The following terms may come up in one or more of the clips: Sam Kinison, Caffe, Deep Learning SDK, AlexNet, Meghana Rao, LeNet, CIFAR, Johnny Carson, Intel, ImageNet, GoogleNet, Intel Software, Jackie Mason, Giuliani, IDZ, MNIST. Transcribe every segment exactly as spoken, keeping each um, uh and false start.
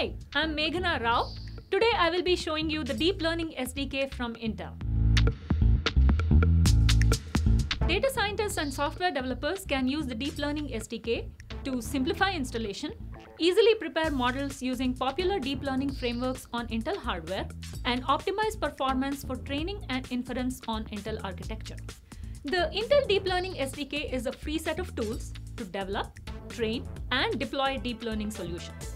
Hi, I'm Meghana Rao. Today I will be showing you the Deep Learning S D K from Intel. Data scientists and software developers can use the Deep Learning S D K to simplify installation, easily prepare models using popular deep learning frameworks on Intel hardware, and optimize performance for training and inference on Intel architecture. The Intel Deep Learning S D K is a free set of tools to develop, train, and deploy deep learning solutions.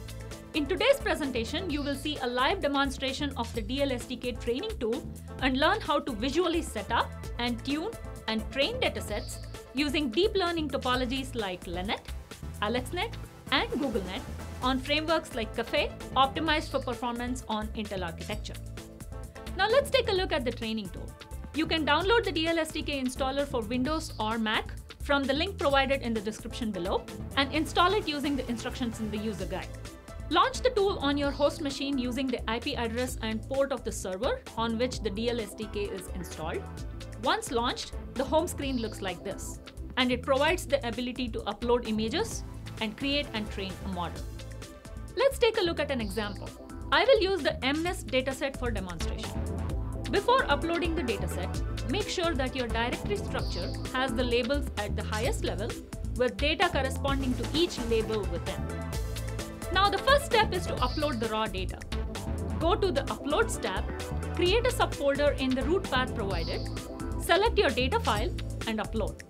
In today's presentation, you will see a live demonstration of the D L S D K training tool and learn how to visually set up and tune and train datasets using deep learning topologies like LeNet, AlexNet, and GoogleNet on frameworks like Caffe, optimized for performance on Intel architecture. Now let's take a look at the training tool. You can download the D L S D K installer for Windows or Mac from the link provided in the description below and install it using the instructions in the user guide. Launch the tool on your host machine using the I P address and port of the server on which the D L S D K is installed. Once launched, the home screen looks like this, and it provides the ability to upload images and create and train a model. Let's take a look at an example. I will use the M NIST dataset for demonstration. Before uploading the dataset, make sure that your directory structure has the labels at the highest level with data corresponding to each label within. Now the first step is to upload the raw data. Go to the Uploads tab, create a subfolder in the root path provided, select your data file and upload.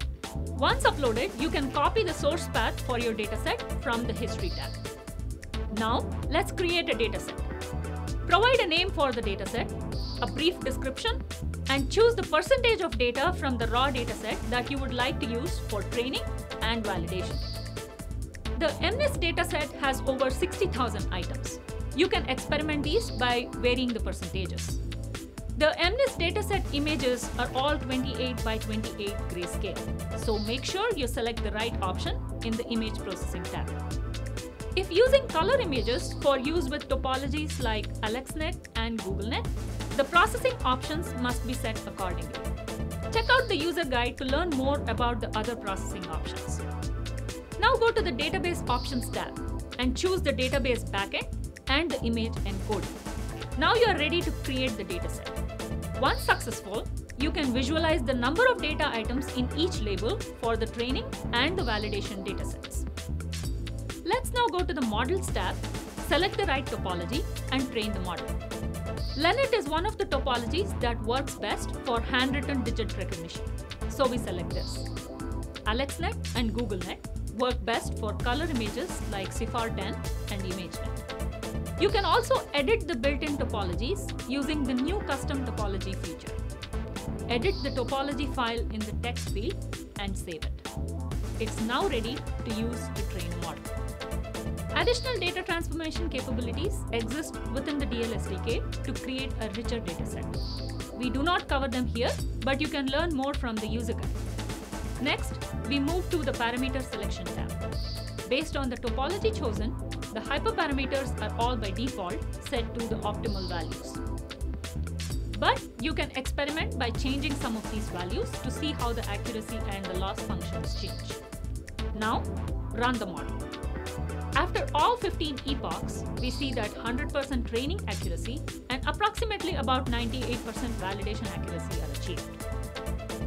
Once uploaded, you can copy the source path for your dataset from the History tab. Now, let's create a dataset. Provide a name for the dataset, a brief description, and choose the percentage of data from the raw dataset that you would like to use for training and validation. The M NIST dataset has over sixty thousand items. You can experiment these by varying the percentages. The M NIST dataset images are all twenty-eight by twenty-eight grayscale, so make sure you select the right option in the Image Processing tab. If using color images for use with topologies like AlexNet and GoogleNet, the processing options must be set accordingly. Check out the user guide to learn more about the other processing options. Now go to the Database Options tab and choose the database backend and the image encoder. Now you are ready to create the dataset. Once successful, you can visualize the number of data items in each label for the training and the validation datasets. Let's now go to the Models tab, select the right topology, and train the model. LeNet is one of the topologies that works best for handwritten digit recognition, so we select this. AlexNet and GoogleNet work best for color images like CIFAR ten and ImageNet. You can also edit the built-in topologies using the new custom topology feature. Edit the topology file in the text field and save it. It's now ready to use to train a model. Additional data transformation capabilities exist within the D L S D K to create a richer dataset. We do not cover them here, but you can learn more from the user guide. Next, we move to the Parameter Selection tab. Based on the topology chosen, the hyperparameters are all by default set to the optimal values. But you can experiment by changing some of these values to see how the accuracy and the loss functions change. Now, run the model. After all fifteen epochs, we see that one hundred percent training accuracy and approximately about ninety-eight percent validation accuracy are achieved.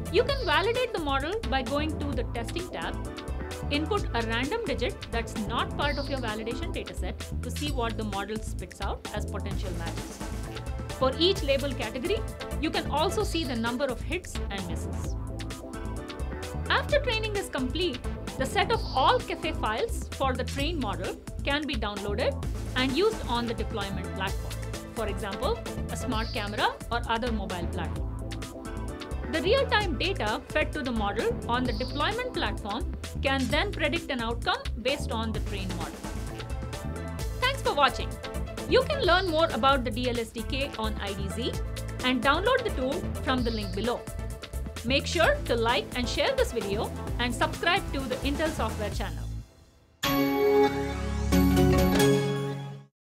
You can validate the model by going to the Testing tab. Input a random digit that's not part of your validation dataset to see what the model spits out as potential matches. For each label category, you can also see the number of hits and misses. After training is complete, the set of all Caffe files for the trained model can be downloaded and used on the deployment platform, for example, a smart camera or other mobile platform. The real-time data fed to the model on the deployment platform can then predict an outcome based on the trained model. Thanks for watching. You can learn more about the D L S D K on I D Z and download the tool from the link below. Make sure to like and share this video and subscribe to the Intel Software channel.